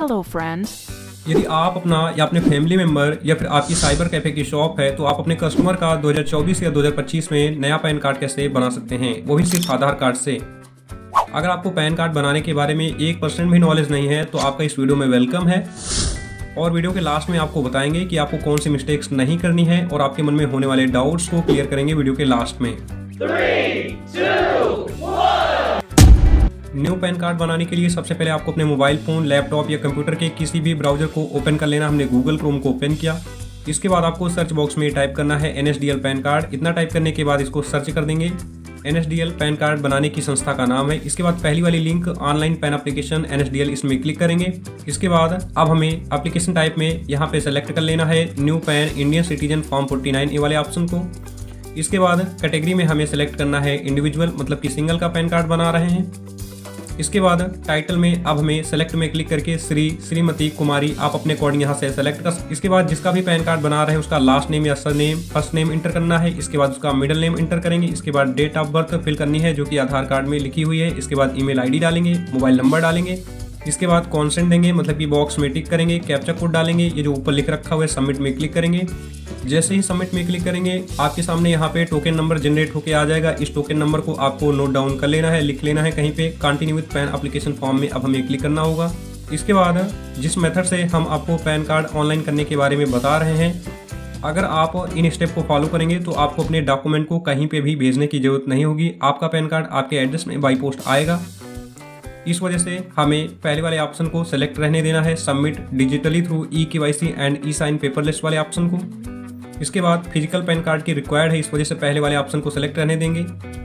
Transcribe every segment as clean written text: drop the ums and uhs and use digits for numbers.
Hello friends, यदि आप अपना या अपने फैमिली मेंबर या फिर आपकी साइबर कैफे की शॉप है तो आप अपने कस्टमर का 2024 या 2025 में नया पैन कार्ड कैसे बना सकते हैं, वो भी सिर्फ आधार कार्ड से। अगर आपको पैन कार्ड बनाने के बारे में 1% भी नॉलेज नहीं है तो आपका इस वीडियो में वेलकम है। और वीडियो के लास्ट में आपको बताएंगे कि आपको कौन सी मिस्टेक्स नहीं करनी है और आपके मन में होने वाले डाउट्स को क्लियर करेंगे वीडियो के लास्ट में। 3, 2, 1। न्यू पैन कार्ड बनाने के लिए सबसे पहले आपको अपने मोबाइल फ़ोन, लैपटॉप या कंप्यूटर के किसी भी ब्राउजर को ओपन कर लेना। हमने गूगल क्रोम को ओपन किया। इसके बाद आपको सर्च बॉक्स में टाइप करना है NSDL पैन कार्ड। इतना टाइप करने के बाद इसको सर्च कर देंगे। NSDL पैन कार्ड बनाने की संस्था का नाम है। इसके बाद पहली वाली link online PAN application NSDL, इसमें क्लिक करेंगे। इसके बाद अब हमें एप्लीकेशन टाइप में यहाँ पे सेलेक्ट कर लेना है new PAN Indian citizen form 49 ये वाले ऑप्शन को। इसके बाद कैटेगरी में हमें सेलेक्ट करना है इंडिविजुअल, मतलब कि सिंगल का पैन कार्ड बना रहे हैं। इसके बाद टाइटल में अब हमें सेलेक्ट में क्लिक करके श्री, श्रीमती, कुमारी, आप अपने अकॉर्डिंग यहाँ से सेलेक्ट कर। इसके बाद जिसका भी पैन कार्ड बना रहे हैं उसका लास्ट नेम या surname, first name enter करना है। इसके बाद उसका मिडिल नेम इंटर करेंगे। इसके बाद डेट ऑफ बर्थ फिल करनी है जो कि आधार कार्ड में लिखी हुई है। इसके बाद ईमेल आईडी डालेंगे, मोबाइल नंबर डालेंगे। इसके बाद कॉन्सेंट देंगे, मतलब कि बॉक्स में टिक करेंगे। कैप्चा कोड डालेंगे, ये जो ऊपर लिख रखा हुआ है। सबमिट में क्लिक करेंगे। जैसे ही सबमिट में क्लिक करेंगे आपके सामने यहाँ पे टोकन नंबर जनरेट होकर आ जाएगा। इस टोकन नंबर को आपको नोट डाउन कर लेना है, लिख लेना है कहीं पे। Continue with PAN application form में अब हमें क्लिक करना होगा। इसके बाद जिस मेथड से हम आपको पैन कार्ड ऑनलाइन करने के बारे में बता रहे हैं, अगर आप इन स्टेप को फॉलो करेंगे तो आपको अपने डॉक्यूमेंट को कहीं पर भी भेजने की जरूरत नहीं होगी। आपका पैन कार्ड आपके एड्रेस में बाई पोस्ट आएगा। इस वजह से हमें पहले वाले ऑप्शन को सेलेक्ट रहने देना है, submit digitally through e-KYC and e-साइन पेपरलेस वाले ऑप्शन को। इसके बाद फिजिकल पैन कार्ड की रिक्वायर्ड है, इस वजह से पहले वाले ऑप्शन को सेलेक्ट रहने देंगे।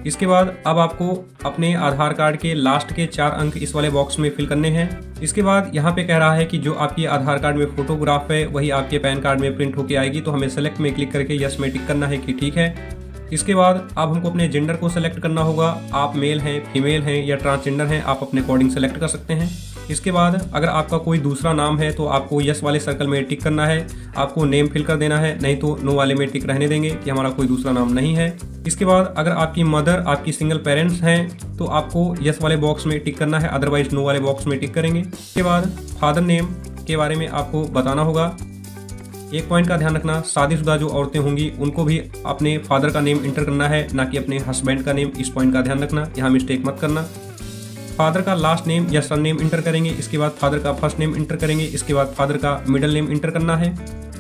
इसके बाद अब आपको अपने आधार कार्ड के लास्ट के 4 अंक इस वाले बॉक्स में फिल करने हैं। इसके बाद यहाँ पे कह रहा है कि जो आपके आधार कार्ड में फोटोग्राफ है वही आपके पैन कार्ड में प्रिंट होकर आएगी, तो हमें सेलेक्ट में क्लिक करके यस में टिक करना है कि ठीक है। इसके बाद अब हमको अपने जेंडर को सेलेक्ट करना होगा। आप मेल हैं, फीमेल हैं या ट्रांसजेंडर हैं, आप अपने अकॉर्डिंग सेलेक्ट कर सकते हैं। इसके बाद अगर आपका कोई दूसरा नाम है तो आपको यस वाले सर्कल में टिक करना है। आपको नेम फिल कर देना है, नहीं तो नो वाले में टिक रहने देंगे कि हमारा कोई दूसरा नाम नहीं है। इसके बाद अगर आपकी मदर आपकी सिंगल पेरेंट्स हैं तो आपको यस वाले बॉक्स में टिक करना है, अदरवाइज नो वाले बॉक्स में टिक करेंगे। इसके बाद फादर नेम के बारे में आपको बताना होगा। एक पॉइंट का ध्यान रखना, शादीशुदा जो औरतें होंगी उनको भी अपने फादर का नेम इंटर करना है, ना कि अपने हस्बैंड का नेम। इस पॉइंट का ध्यान रखना, यहाँ मिस्टेक मत करना। फादर का लास्ट नेम या सन नेम इंटर करेंगे। इसके बाद फादर का फर्स्ट नेम इंटर करेंगे। इसके बाद फादर का मिडिल नेम इंटर करना है।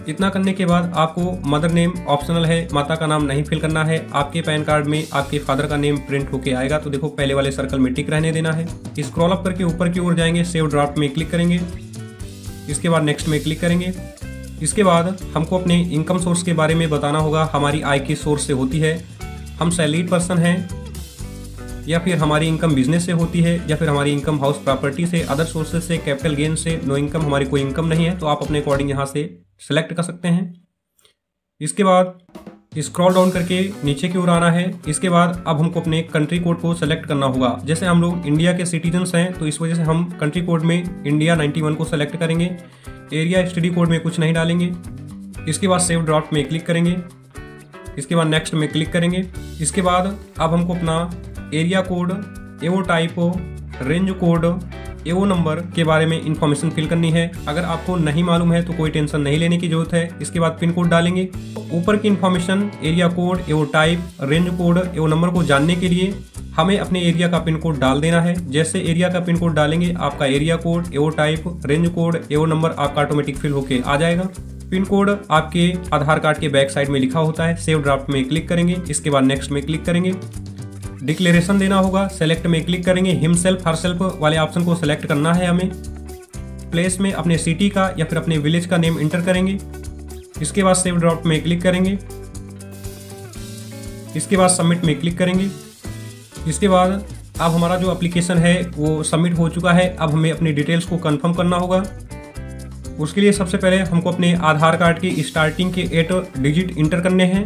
इतना करने के बाद आपको मदर नेम ऑप्शनल है, माता का नाम नहीं फिल करना है। आपके पैन कार्ड में आपके फादर का नेम प्रिंट होके आएगा, तो देखो पहले वाले सर्कल में टिक रहने देना है। स्क्रॉल अप करके ऊपर की ओर जाएंगे, सेव ड्राफ्ट में क्लिक करेंगे। इसके बाद नेक्स्ट में क्लिक करेंगे। इसके बाद हमको अपने इनकम सोर्स के बारे में बताना होगा। हमारी आय किस सोर्स से होती है, हम सैलरीड पर्सन हैं या फिर हमारी इनकम बिजनेस से होती है या फिर हमारी इनकम हाउस प्रॉपर्टी से, अदर सोर्सेज से, कैपिटल गेन से, नो इनकम, हमारी कोई इनकम नहीं है, तो आप अपने अकॉर्डिंग यहाँ से सेलेक्ट कर सकते हैं। इसके बाद स्क्रॉल डाउन करके नीचे की ओर आना है। इसके बाद अब हमको अपने कंट्री कोड को सेलेक्ट करना होगा। जैसे हम लोग इंडिया के सिटीजन्स हैं तो इस वजह से हम कंट्री कोड में इंडिया 91 को सेलेक्ट करेंगे। एरिया स्टडी कोड में कुछ नहीं डालेंगे। इसके बाद सेव ड्राफ्ट में क्लिक करेंगे। इसके बाद नेक्स्ट में क्लिक करेंगे। इसके बाद अब हमको अपना area code, AO type, range code, AO number के बारे में इंफॉर्मेशन फिल करनी है। अगर आपको नहीं मालूम है तो कोई टेंशन नहीं लेने की जरूरत है। इसके बाद पिन कोड डालेंगे। ऊपर की information area code, AO type, range code, AO number को जानने के लिए हमें अपने एरिया का पिन कोड डाल देना है। जैसे एरिया का पिन कोड डालेंगे आपका area code, AO type, range code, AO number आपका ऑटोमेटिक फिल होके आ जाएगा। पिन कोड आपके आधार कार्ड के बैक साइड में लिखा होता है। सेव ड्राफ्ट में क्लिक करेंगे। इसके बाद नेक्स्ट में क्लिक करेंगे। डिक्लेरेशन देना होगा, सेलेक्ट में क्लिक करेंगे। हिमसेल्फ हरसेल्फ वाले ऑप्शन को सेलेक्ट करना है हमें। प्लेस में अपने सिटी का या फिर अपने विलेज का नेम इंटर करेंगे। इसके बाद सेव ड्राफ्ट में क्लिक करेंगे। इसके बाद सबमिट में क्लिक करेंगे। इसके बाद अब हमारा जो एप्लीकेशन है वो सबमिट हो चुका है। अब हमें अपनी डिटेल्स को कंफर्म करना होगा। उसके लिए सबसे पहले हमको अपने आधार कार्ड की स्टार्टिंग के 8 डिजिट इंटर करने हैं।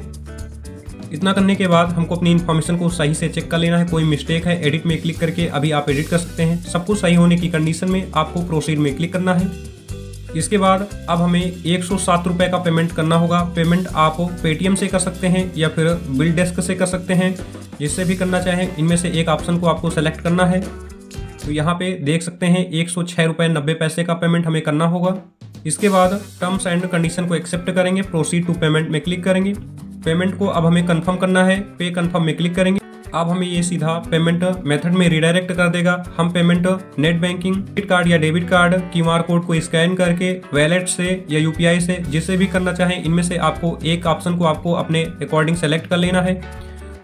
इतना करने के बाद हमको अपनी इन्फॉर्मेशन को सही से चेक कर लेना है। कोई मिस्टेक है एडिट में क्लिक करके अभी आप एडिट कर सकते हैं। सब कुछ सही होने की कंडीशन में आपको प्रोसीड में क्लिक करना है। इसके बाद अब हमें 107 रुपये का पेमेंट करना होगा। पेमेंट आप पेटीएम से कर सकते हैं या फिर बिल डेस्क से कर सकते हैं, जिससे भी करना चाहें। इनमें से एक ऑप्शन को आपको सेलेक्ट करना है। तो यहाँ पे देख सकते हैं 106.90 रुपये का पेमेंट हमें करना होगा। इसके बाद टर्म्स एंड कंडीशन को एक्सेप्ट करेंगे, प्रोसीड टू पेमेंट में क्लिक करेंगे। पेमेंट को अब हमें कंफर्म करना है, पे कंफर्म में क्लिक करेंगे। अब हमें ये सीधा पेमेंट मेथड में रिडायरेक्ट कर देगा। हम payment net banking, credit card या डेबिट कार्ड, क्यूआर कोड को स्कैन करके वैलेट से या यूपीआई से जिससे भी करना चाहें, इनमें से आपको एक ऑप्शन को आपको अपने अकॉर्डिंग सेलेक्ट कर लेना है।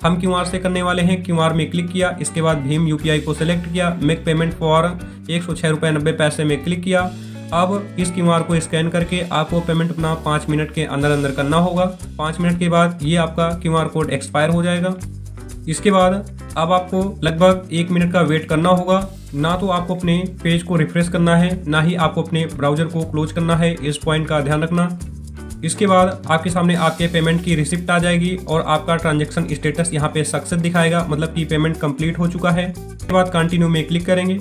हम क्यूआर से करने वाले हैं, क्यूआर में क्लिक किया। इसके बाद भीम यूपीआई को सिलेक्ट किया, मेक पेमेंट फॉर 106.90 रुपये में क्लिक किया। अब इस क्यूआर को स्कैन करके आपको पेमेंट अपना 5 मिनट के अंदर अंदर करना होगा। 5 मिनट के बाद ये आपका क्यूआर कोड एक्सपायर हो जाएगा। इसके बाद अब आपको लगभग 1 मिनट का वेट करना होगा। ना तो आपको अपने पेज को रिफ्रेश करना है, ना ही आपको अपने ब्राउज़र को क्लोज करना है, इस पॉइंट का ध्यान रखना। इसके बाद आपके सामने आपके पेमेंट की रिसिप्ट आ जाएगी और आपका ट्रांजैक्शन स्टेटस यहाँ पे सक्सेस दिखाएगा, मतलब कि पेमेंट कंप्लीट हो चुका है। इसके बाद कंटिन्यू में क्लिक करेंगे।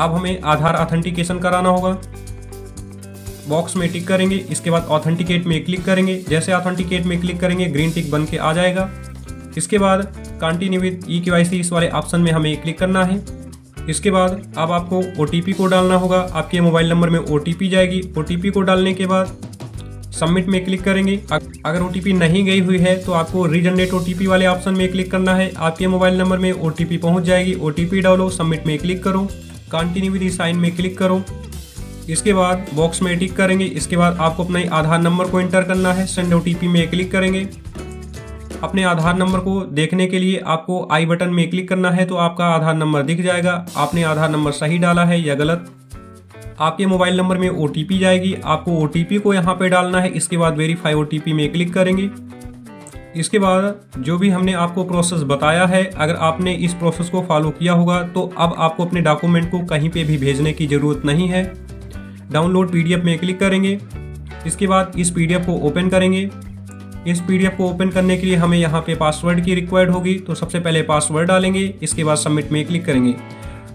अब हमें आधार ऑथेंटिकेशन कराना होगा, बॉक्स में टिक करेंगे। इसके बाद ऑथेंटिकेट में क्लिक करेंगे। जैसे ऑथेंटिकेट में क्लिक करेंगे ग्रीन टिक बन के आ जाएगा। इसके बाद कंटिन्यू विद ई-KYC इस वाले ऑप्शन में हमें क्लिक करना है। इसके बाद अब आपको OTP को डालना होगा, आपके मोबाइल नंबर में OTP जाएगी। OTP को डालने के बाद सबमिट में क्लिक करेंगे। अगर OTP नहीं गई हुई है तो आपको रीजनरेट OTP वाले ऑप्शन में क्लिक करना है, आपके मोबाइल नंबर में OTP पहुंच जाएगी। OTP डालो, सबमिट में क्लिक करो, कंटिन्यू विद साइन में क्लिक करो। इसके बाद बॉक्स में टिक करेंगे। इसके बाद आपको अपना आधार नंबर को एंटर करना है, सेंड OTP में क्लिक करेंगे। अपने आधार नंबर को देखने के लिए आपको आई बटन में क्लिक करना है तो आपका आधार नंबर दिख जाएगा, आपने आधार नंबर सही डाला है या गलत। आपके मोबाइल नंबर में OTP जाएगी, आपको OTP को यहाँ पे डालना है। इसके बाद वेरीफाई OTP में क्लिक करेंगे। इसके बाद जो भी हमने आपको प्रोसेस बताया है, अगर आपने इस प्रोसेस को फॉलो किया होगा तो अब आपको अपने डॉक्यूमेंट को कहीं पे भी भेजने की ज़रूरत नहीं है। डाउनलोड PDF में क्लिक करेंगे। इसके बाद इस PDF को ओपन करेंगे। इस PDF को ओपन करने के लिए हमें यहाँ पे पासवर्ड की रिक्वायर्ड होगी, तो सबसे पहले पासवर्ड डालेंगे। इसके बाद सबमिट में क्लिक करेंगे।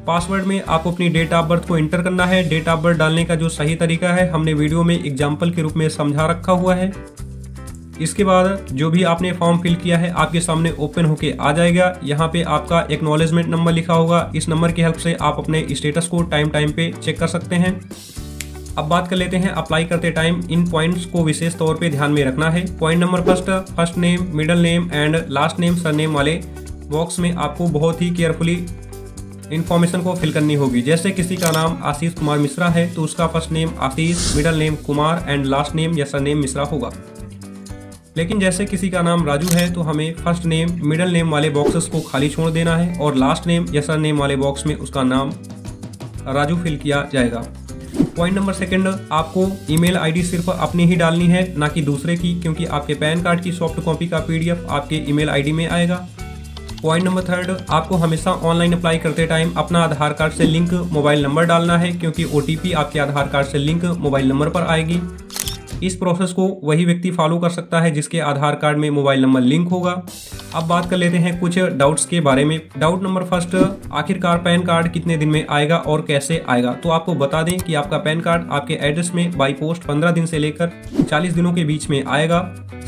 पासवर्ड में आपको अपनी डेट ऑफ बर्थ को एंटर करना है। डेट ऑफ बर्थ डालने का जो सही तरीका है हमने वीडियो में एग्जाम्पल के रूप में समझा रखा हुआ है। इसके बाद जो भी आपने फॉर्म फिल किया है आपके सामने ओपन होके आ जाएगा। यहाँ पे आपका एक्नॉलेजमेंट नंबर लिखा होगा, इस नंबर की हेल्प से आप अपने स्टेटस को टाइम टाइम पे चेक कर सकते हैं। अब बात कर लेते हैं अप्लाई करते टाइम, इन पॉइंट्स को विशेष तौर पे ध्यान में रखना है। Point number first name, middle name and last name, surname वाले बॉक्स में आपको बहुत ही केयरफुली इन्फॉर्मेशन को फिल करनी होगी। जैसे किसी का नाम आशीष कुमार मिश्रा है तो उसका first name Ashish, middle name Kumar and last name या सरनेम मिश्रा होगा। लेकिन जैसे किसी का नाम राजू है तो हमें फर्स्ट नेम, मिडल नेम वाले बॉक्सेस को खाली छोड़ देना है और लास्ट नेम या सरनेम वाले बॉक्स में उसका नाम राजू फिल किया जाएगा। पॉइंट नंबर सेकंड, आपको ईमेल आईडी सिर्फ अपनी ही डालनी है, ना कि दूसरे की, क्योंकि आपके पैन कार्ड की सॉफ्ट कॉपी का PDF आपके ईमेल आईडी में आएगा। पॉइंट नंबर थर्ड, आपको हमेशा ऑनलाइन अप्लाई करते टाइम अपना आधार कार्ड से लिंक मोबाइल नंबर डालना है, क्योंकि OTP आपके आधार कार्ड से लिंक मोबाइल नंबर पर आएगी। इस प्रोसेस को वही व्यक्ति फॉलो कर सकता है जिसके आधार कार्ड में मोबाइल नंबर लिंक होगा। अब बात कर लेते हैं कुछ डाउट्स के बारे में। डाउट नंबर फर्स्ट, आखिरकार पैन कार्ड कितने दिन में आएगा और कैसे आएगा? तो आपको बता दें कि आपका पैन कार्ड आपके एड्रेस में बाई पोस्ट 15 दिन से लेकर 40 दिनों के बीच में आएगा।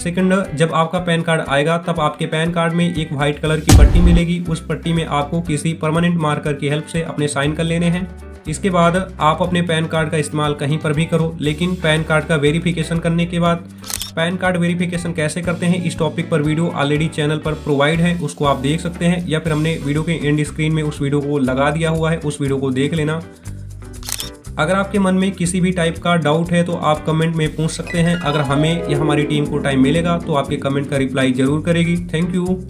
सेकंड, जब आपका पैन कार्ड आएगा तब आपके पैन कार्ड में एक व्हाइट कलर की पट्टी मिलेगी, उस पट्टी में आपको किसी परमानेंट मार्कर की हेल्प से अपने साइन कर लेने हैं। इसके बाद आप अपने पैन कार्ड का इस्तेमाल कहीं पर भी करो, लेकिन पैन कार्ड का वेरिफिकेशन करने के बाद पैन कार्ड वेरिफिकेशन कैसे करते हैं इस टॉपिक पर वीडियो ऑलरेडी चैनल पर प्रोवाइड है, उसको आप देख सकते हैं, या फिर हमने वीडियो के एंड स्क्रीन में उस वीडियो को लगा दिया हुआ है, उस वीडियो को देख लेना। अगर आपके मन में किसी भी टाइप का डाउट है तो आप कमेंट में पूछ सकते हैं। अगर हमें या हमारी टीम को टाइम मिलेगा तो आपके कमेंट का रिप्लाई जरूर करेगी। Thank you.